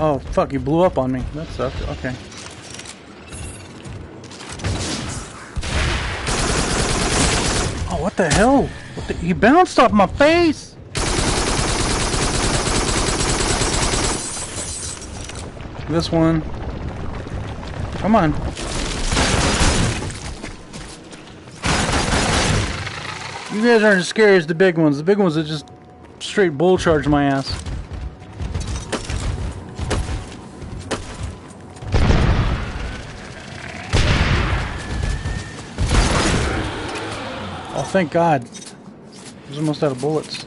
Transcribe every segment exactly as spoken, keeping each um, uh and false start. Oh, fuck, he blew up on me. That sucked. Okay. Oh, what the hell? What the, he bounced off my face! This one. Come on. You guys aren't as scary as the big ones. The big ones that just straight bull charge my ass. Oh, thank God. I was almost out of bullets.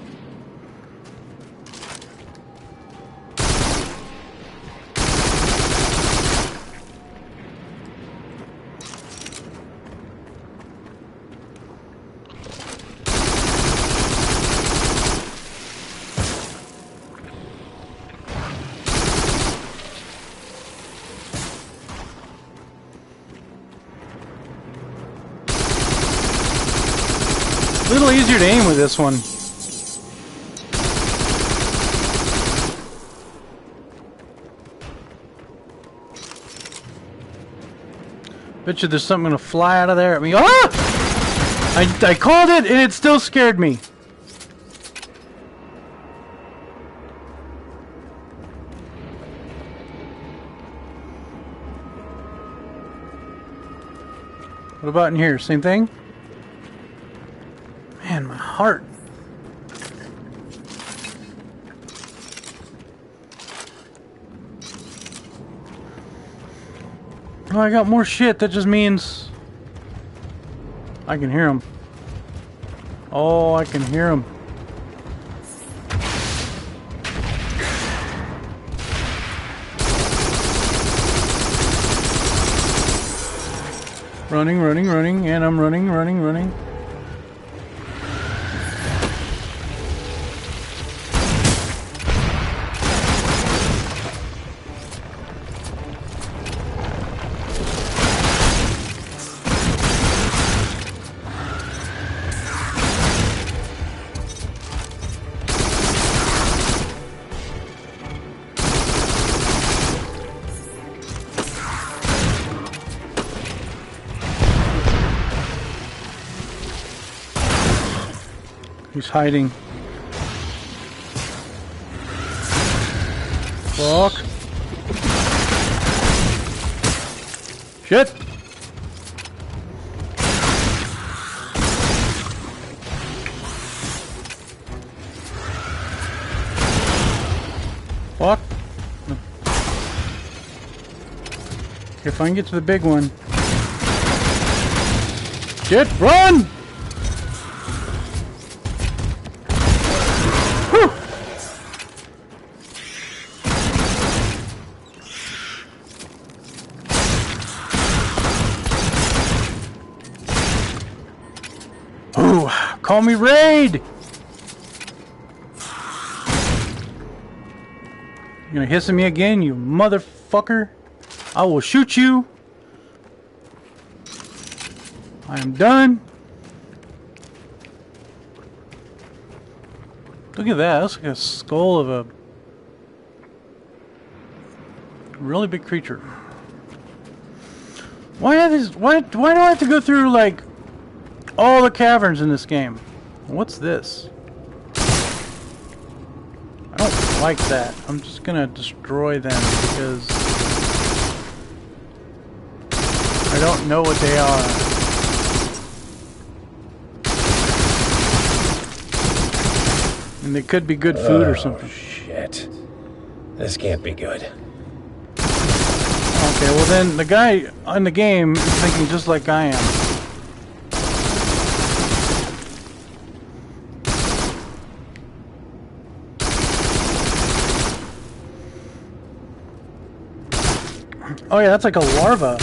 A little easier to aim with this one. Bet you there's something gonna fly out of there at me. Ah! I, I called it and it still scared me. What about in here? Same thing? Man, my heart. Oh, I got more shit. That just means I can hear him. Oh, I can hear him. Running, running, running, and I'm running, running, running. He's hiding. Fuck. Shit. Fuck. If I can get to the big one. Shit, run! Call me Raid! You're gonna hiss at me again, you motherfucker? I will shoot you! I am done! Look at that, that's like a skull of a really big creature. Why are these, why, why do I have to go through like all the caverns in this game? What's this? I don't like that. I'm just gonna destroy them because I don't know what they are. And they could be good food oh, or something. Shit. This can't be good. Okay, well then the guy in the game is thinking just like I am. Oh yeah, that's like a larva.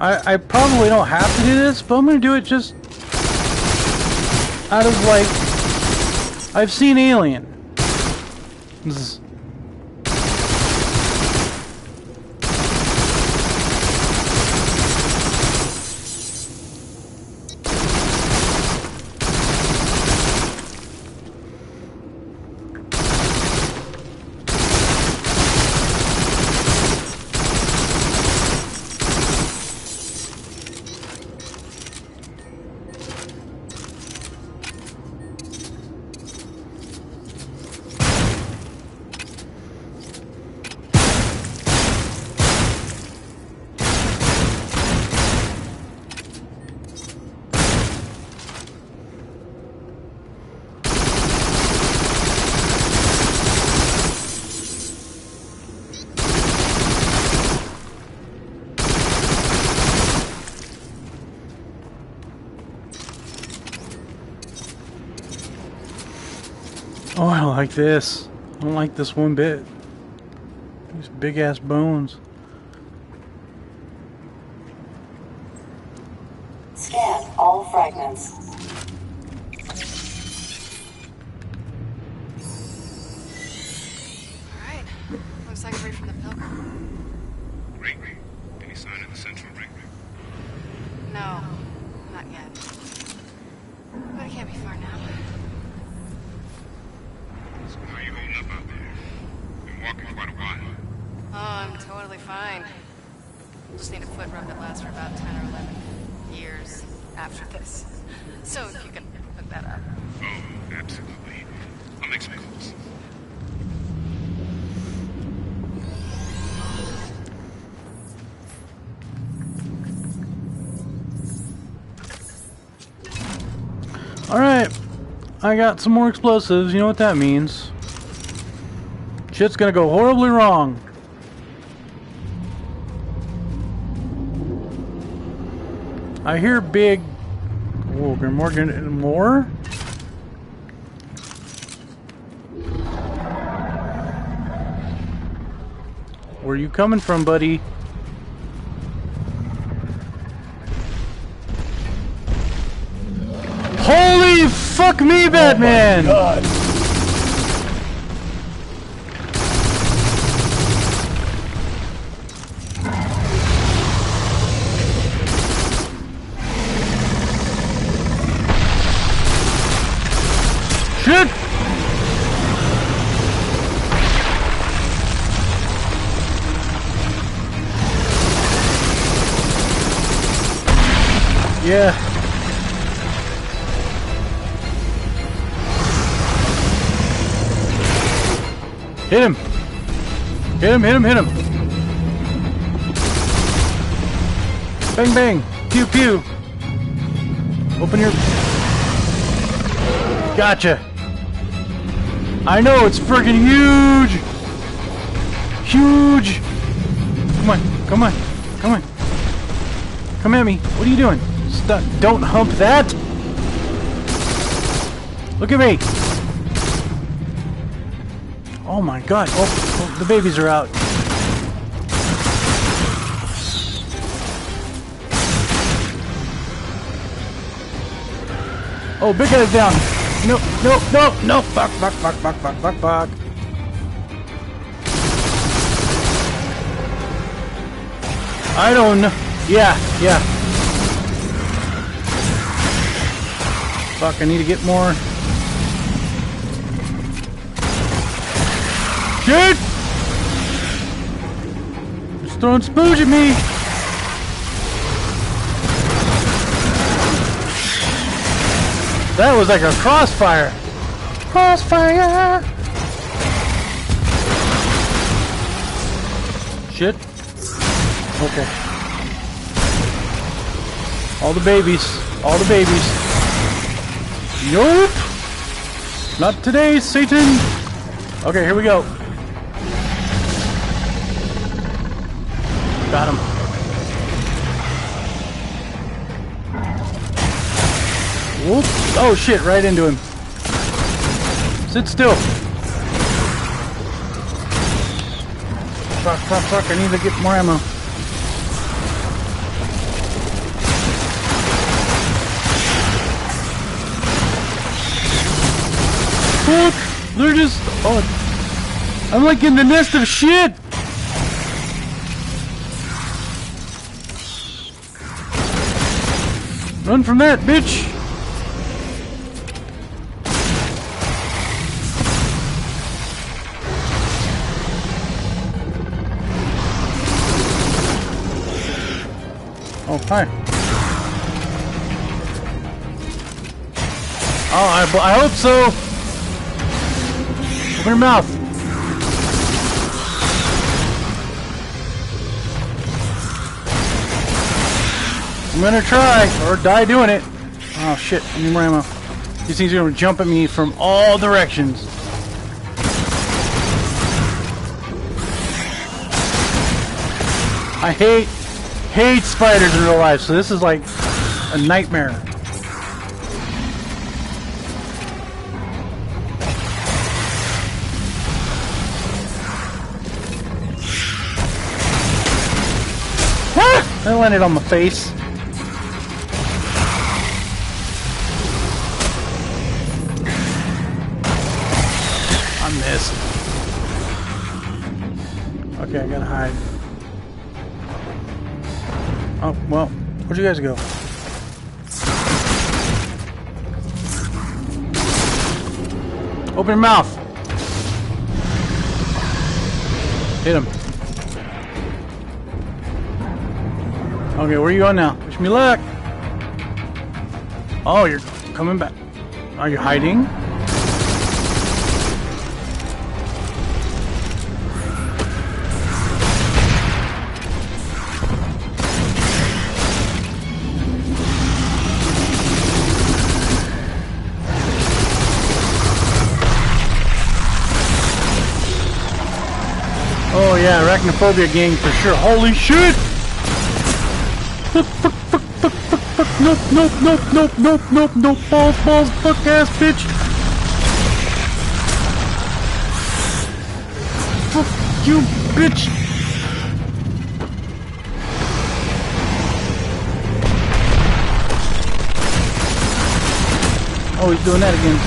I, I probably don't have to do this, but I'm going to do it just out of, like, I've seen Alien. This is... Oh, I don't like this. I don't like this one bit. These big ass bones. Scan all fragments. Alright. Looks like a break from the Pilgrim. Great. Any sign of a central break? No, not yet. But it can't be far now. How are you holding up out there? Been walking quite a while. Oh, I'm totally fine. Just need a foot rub that lasts for about ten or eleven years after this. So if you can look that up. Oh, absolutely. I'll make some calls. All right. I got some more explosives. You know what that means. Shit's gonna go horribly wrong. I hear big... Whoa, more, more? Where are you coming from, buddy? Holy fuck me, Batman! Oh my God. Shit! Yeah. Hit him! Hit him, hit him, hit him! Bang, bang! Pew, pew! Open your... Gotcha! I know, it's freaking huge! Huge! Come on, come on, come on! Come at me! What are you doing? Stop! Don't hump that! Look at me! Oh my God, oh, oh, the babies are out. Oh, big guys down. No, no, no, no, fuck, fuck, fuck, fuck, fuck, fuck, fuck. I don't know. Yeah, yeah. Fuck, I need to get more. Dude! He's throwing spooge at me! That was like a crossfire! Crossfire! Shit. Okay. All the babies. All the babies. Nope! Not today, Satan! Okay, here we go. Got him. Whoop. Oh shit, right into him. Sit still. Fuck, fuck, fuck, I need to get more ammo. fuck? They're just... Oh, I'm like in the nest of shit! Run from that, bitch! Oh, hi. Oh, I, I hope so! Open your mouth! I'm gonna try, or die doing it. Oh shit, I need more ammo. These things are gonna jump at me from all directions. I hate, hate spiders in real life, so this is like a nightmare. Ah! I landed on my face. Okay, I gotta hide. Oh, well, where'd you guys go? Open your mouth! Hit him. Okay, where are you going now? Wish me luck! Oh, you're coming back. Are you hiding? Oh yeah, arachnophobia gang for sure. Holy shit! Fuck, fuck, fuck, fuck, fuck, fuck, nope, nope, nope, nope, nope, nope, nope, balls, balls, fuck ass, bitch! Fuck you, bitch! Oh, he's doing that again.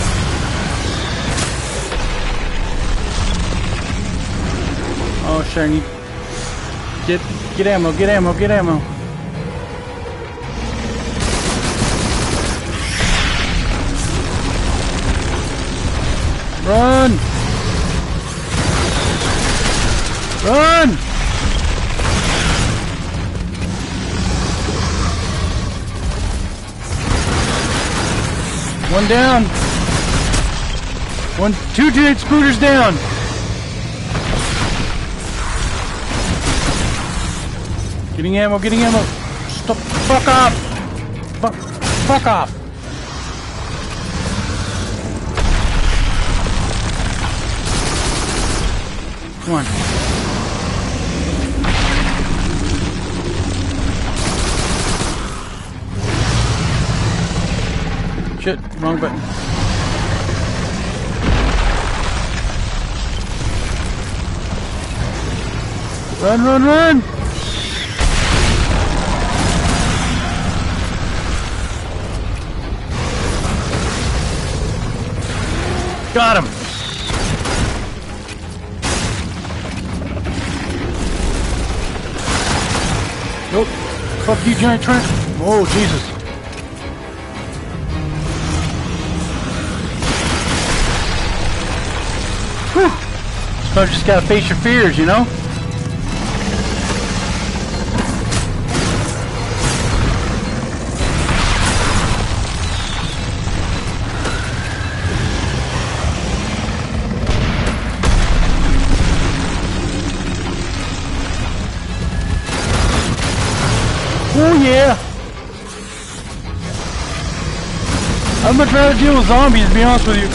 Oh, shiny. Get, get ammo, get ammo, get ammo. Run! Run! One down. One, two dead spooters down. Getting ammo, getting ammo. Stop. Fuck off. Fuck, fuck off. Come on. Shit, wrong button. Run, run, run. Got him! Nope. Fuck you, giant trench. Oh, Jesus. Whew. Sometimes you just gotta face your fears, you know? Oh yeah! I'm gonna try to deal with zombies, to be honest with you.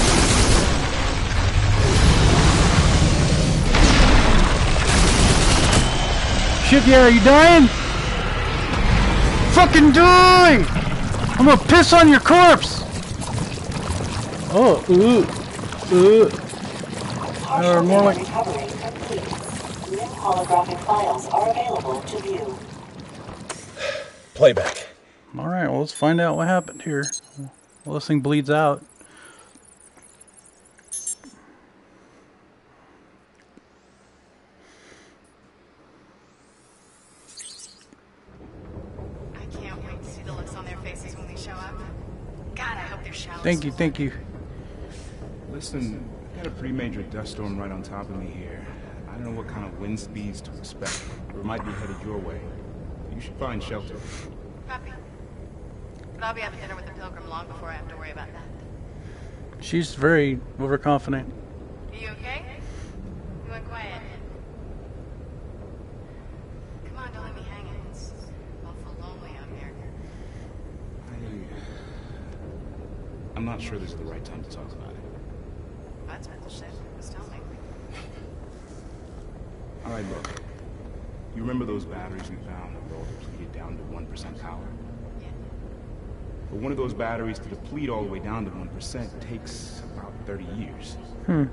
Shit, yeah, are you dying? Fucking die! I'm gonna piss on your corpse! Oh, ooh. Ooh. Or more like... N I M holographic files are available to view. Playback. All right, well, let's find out what happened here. Well, this thing bleeds out. places when we show up. God, I hope they're shallow. Thank you, thank you. Listen, we had a pretty major dust storm right on top of me here. I don't know what kind of wind speeds to expect, or it might be headed your way. You should find shelter. Copy. But I'll be having dinner with the Pilgrim long before I have to worry about that. She's very overconfident. Are you okay? You went quiet. Come on, don't let me hang it. It's awful lonely out here. I, I'm not sure this is the right time to talk about it. Well, that's bullshit. Just tell me. All right, look. You remember those batteries we found that were all depleted down to one percent power? But one of those batteries to deplete all the way down to one percent takes about thirty years. Hmm.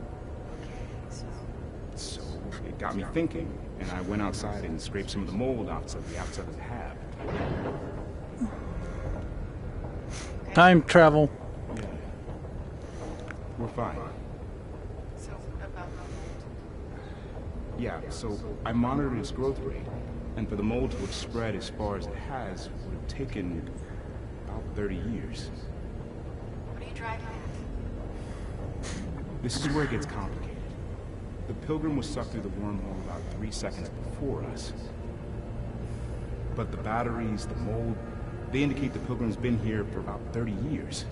So it got me thinking, and I went outside and scraped some of the mold outside the outside of the hab. Time travel. Yeah. We're fine. So about the mold? Yeah, so I monitored its growth rate, and for the mold to have spread as far as it has, would have taken thirty years. What are you driving at? This is where it gets complicated. The Pilgrim was sucked through the wormhole about three seconds before us. But the batteries, the mold, they indicate the Pilgrim's been here for about thirty years.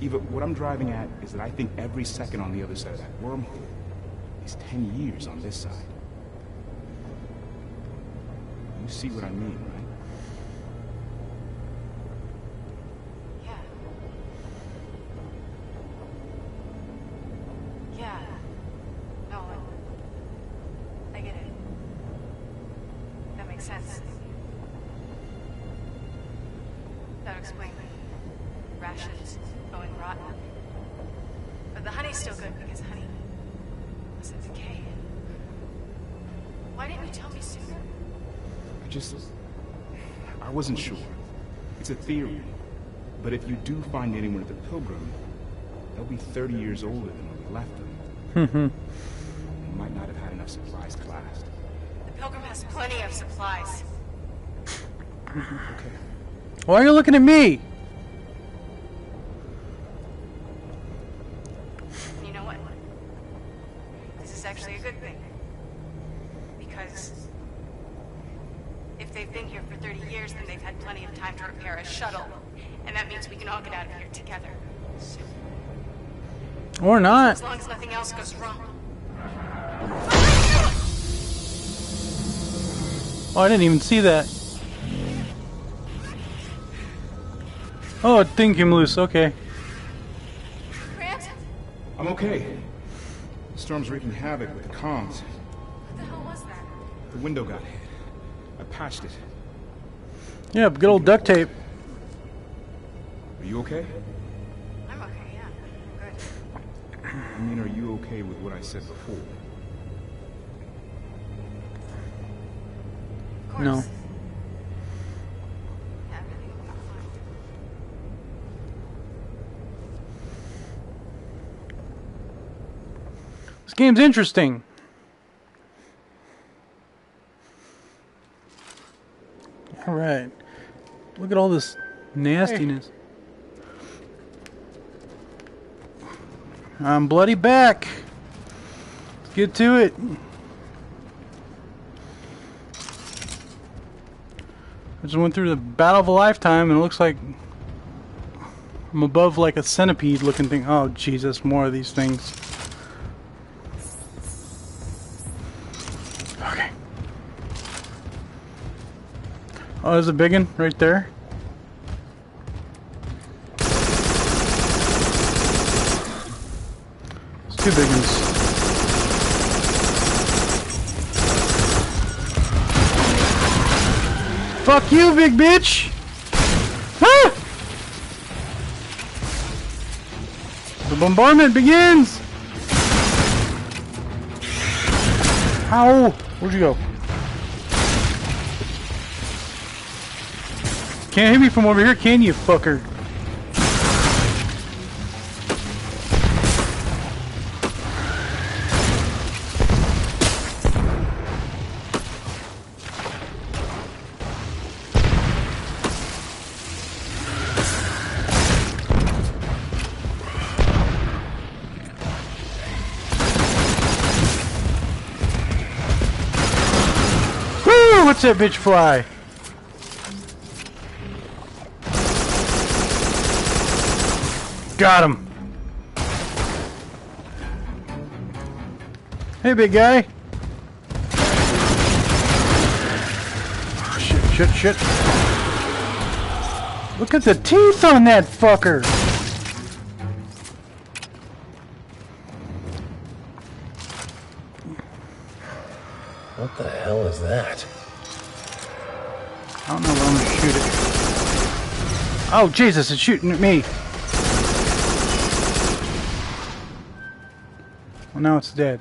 Eva, what I'm driving at is that I think every second on the other side of that wormhole is ten years on this side. You see what I mean, right? I wasn't sure. It's a theory. But if you do find anyone at the Pilgrim, they'll be thirty years older than when we left them. They might not have had enough supplies to last. The Pilgrim has plenty of supplies. Okay. Why are you looking at me? You know what? This is actually a good thing. Because if they've been here for thirty years, then they've had plenty of time to repair a shuttle. And that means we can all get out of here together. Or not. As long as nothing else goes wrong. Oh, I didn't even see that. Oh, it dinged him loose. Okay. Grant? I'm okay. The storm's wreaking havoc with the comms. What the hell was that? The window got hit. I patched it. Yeah, good old duct tape. Are you okay? I'm okay, yeah. I'm good. I mean, are you okay with what I said before? Of course. No. Yeah, everything will be fine. This game's interesting. All right. Look at all this nastiness. Hey. I'm bloody back. Let's get to it. I just went through the battle of a lifetime, and it looks like I'm above like a centipede looking thing. Oh, Jesus, more of these things. Oh, there's a big one right there. There's two big ones. Fuck you, big bitch! Ah! The bombardment begins! Ow! Where'd you go? Can't hit me from over here, can you, fucker? Watch that bitch fly. Got him. Hey, big guy. Oh, shit, shit, shit. Look at the teeth on that fucker. What the hell is that? I don't know if I'm gonna shoot it. Oh, Jesus, it's shooting at me. Well, now it's dead.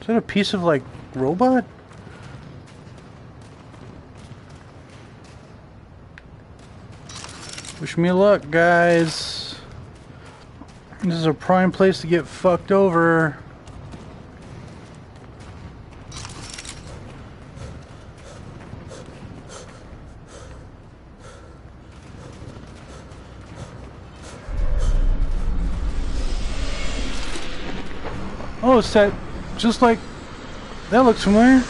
Is that a piece of, like, robot? Wish me luck, guys. This is a prime place to get fucked over. Oh, it's that... Just like that looks familiar.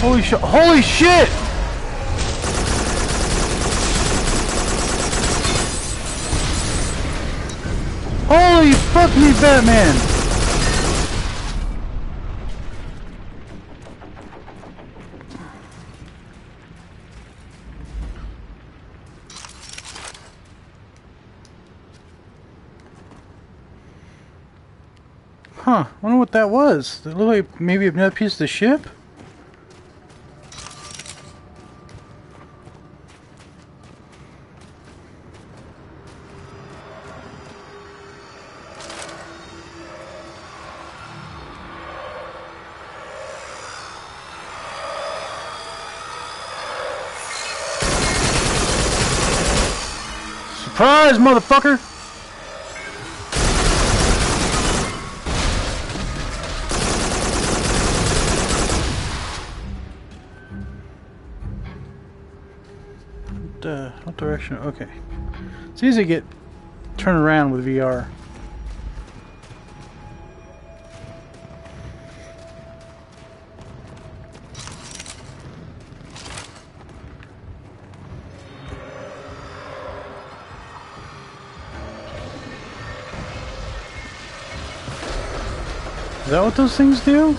Holy shit! Holy shit! Holy fuck me, Batman! Huh, I wonder what that was. That looked like maybe another piece of the ship? Surprise, motherfucker! Uh, what direction? Okay. It's easy to get turn around with V R. Is that what those things do?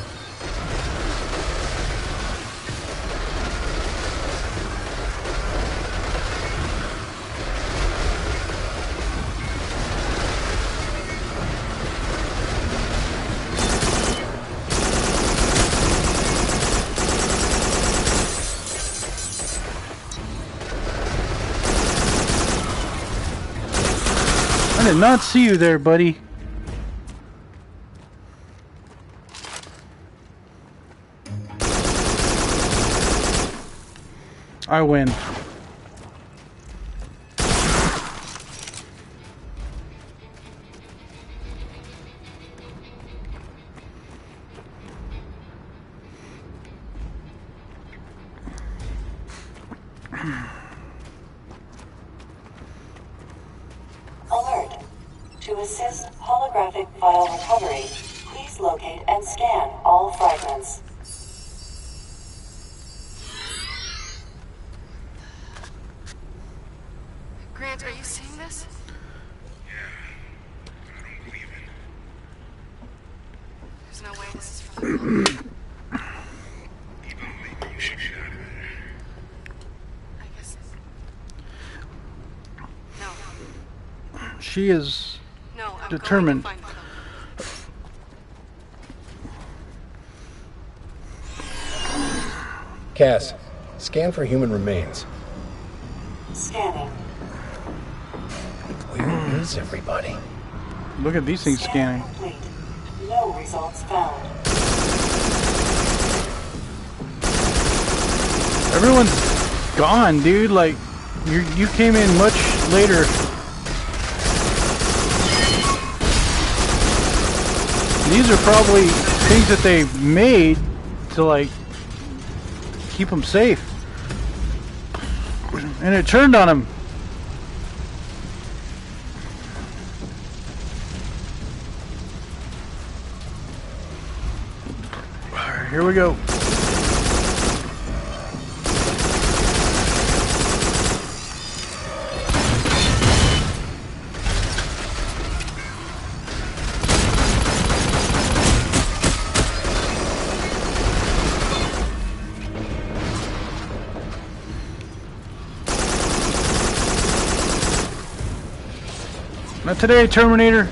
I did not see you there, buddy. I win. To assist holographic file recovery, please locate and scan all fragments. Grant, are you seeing this? Yeah, but I don't believe it. There's no way this is from the... Even maybe you should get out of there. I guess... No. She is... determined. Cass, scan for human remains. Scanning. Where is everybody? Look at these things scanning. Scanning complete. No results found. Everyone's gone, dude. Like, you you came in much later. These are probably things that they made to, like, keep them safe. And it turned on them. Here we go. Not today, Terminator.